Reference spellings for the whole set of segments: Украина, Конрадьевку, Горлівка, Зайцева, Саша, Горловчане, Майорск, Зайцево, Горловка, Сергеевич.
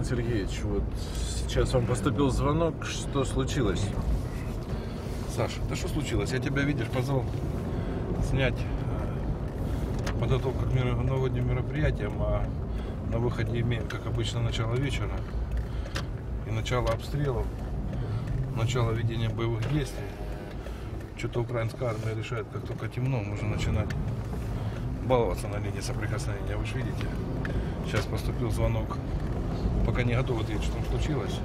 Роман Сергеевич, вот сейчас вам поступил звонок. Что случилось? Саша, да что случилось? Я тебя, видишь, позвал снять подготовку к новогодним мероприятиям, а на выходе имеем, как обычно, начало вечера и начало обстрелов, начало ведения боевых действий. Что-то украинская армия решает, как только темно, можно начинать баловаться на линии соприкосновения. Вы же видите, сейчас поступил звонок, пока не готов ответить, что там случилось.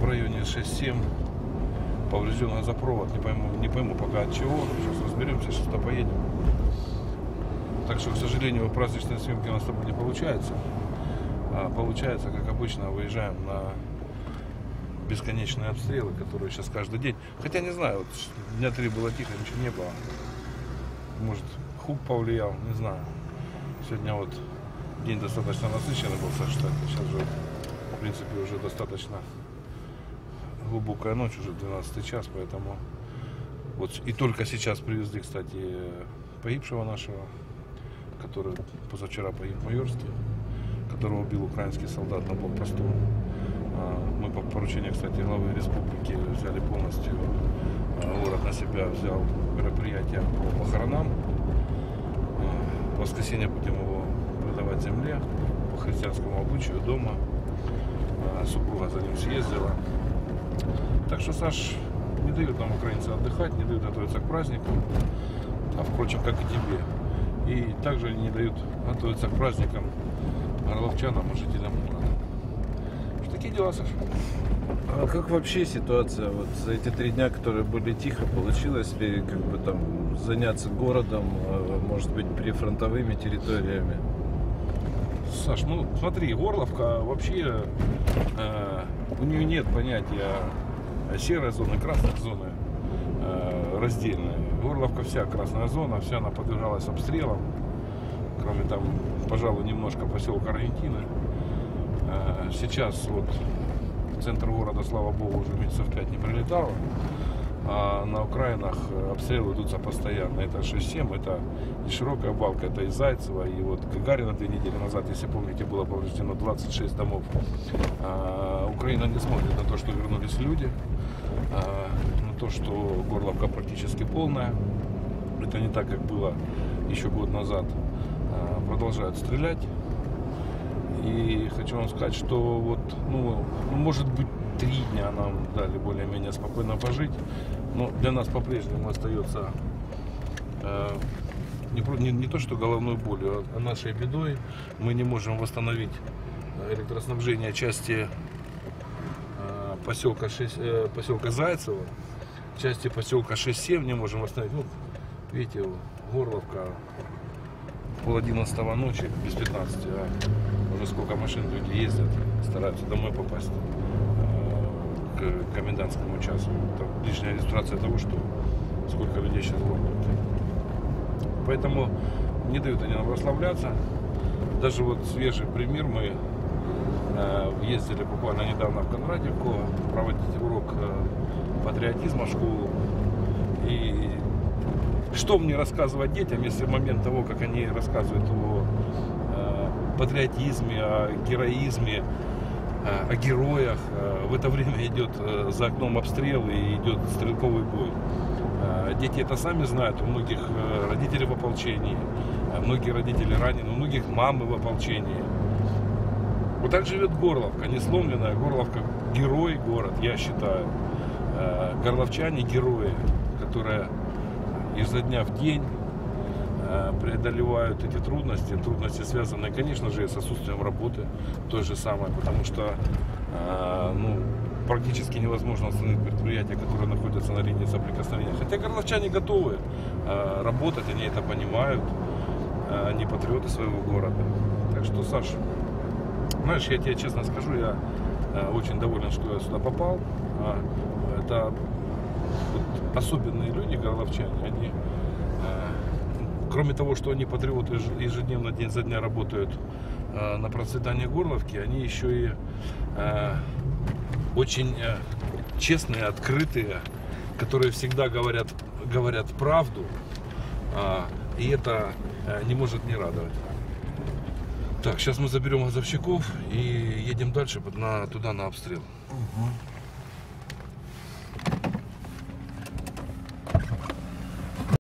В районе 6-7 поврежден газопровод, не пойму пока от чего, сейчас разберемся, что-то поедем. Так что, к сожалению, праздничные съемки у нас с тобой не получается, а получается, как обычно, выезжаем на бесконечные обстрелы, которые сейчас каждый день. Хотя не знаю, вот дня 3 было тихо, ничего не было, может хук повлиял, не знаю. Сегодня вот день достаточно насыщенный был, так что сейчас же в принципе уже достаточно глубокая ночь, уже 12 час, поэтому вот и только сейчас привезли, кстати, погибшего нашего, который позавчера погиб в Майорске, которого убил украинский солдат на блокпосту. Мы по поручению, кстати, главы республики взяли полностью, город на себя взял мероприятие по похоронам. В воскресенье будем его продавать земле по христианскому обычаю дома. Супруга за ним съездила. Так что, Саш, не дают нам, украинцы, отдыхать, не дают готовиться к празднику, а впрочем, как и тебе. И также не дают готовиться к праздникам горловчанам и жителям города. Такие дела, Саша. А как вообще ситуация? Вот за эти 3 дня, которые были тихо, получилось ли как бы там заняться городом, может быть, прифронтовыми территориями? Саш, ну смотри, Горловка вообще, у нее нет понятия серой зоны, красной зоны раздельной. Горловка вся красная зона, вся она подвергалась обстрелам, кроме там, пожалуй, немножко поселка Аргентины. Сейчас вот в центр города, слава богу, уже месяцев 5 не прилетало, а на Украинах обстрелы идутся постоянно. Это 6-7, это и широкая балка, это и Зайцева, и вот Гагарина 2 недели назад, если помните, было повреждено 26 домов. Украина не смотрит на то, что вернулись люди, на то, что Горловка практически полная. Это не так, как было еще год назад. Продолжают стрелять. И хочу вам сказать, что вот, ну, может быть, 3 дня нам дали более-менее спокойно пожить, но для нас по-прежнему остается не то, что головной болью, а нашей бедой. Мы не можем восстановить электроснабжение части поселка Зайцево, части поселка 6-7 не можем восстановить. Ну, видите, Горловка, 11:30 ночи, без 15, уже сколько машин люди ездят, стараются домой попасть к комендантскому часу. Это лишняя иллюстрация того, что сколько людей сейчас ломают. Поэтому не дают они нам расслабляться. Даже вот свежий пример, мы ездили буквально недавно в Конрадьевку проводить урок патриотизма в школу. И что мне рассказывать детям, если в момент того, как они рассказывают о патриотизме, о героизме, о героях, в это время идет за окном обстрел и идет стрелковый бой. Дети это сами знают, у многих родителей в ополчении, многие родители ранены, у многих мамы в ополчении. Вот так живет Горловка, не сломленная. Горловка – герой город, я считаю. Горловчане – герои, которые изо дня в день преодолевают эти трудности. Трудности связаны, конечно же, с отсутствием работы той же самой, потому что ну, практически невозможно остановить предприятия, которые находятся на линии соприкосновения. Хотя горловчане готовы работать, они это понимают, они патриоты своего города. Так что, Саша, знаешь, я тебе честно скажу, я очень доволен, что я сюда попал. Это вот особенные люди, горловчане, они, кроме того, что они патриоты, ежедневно, день за дня работают на процветание Горловки, они еще и очень честные, открытые, которые всегда говорят правду, и это не может не радовать. Так, сейчас мы заберем газовщиков и едем дальше туда на обстрел. Угу.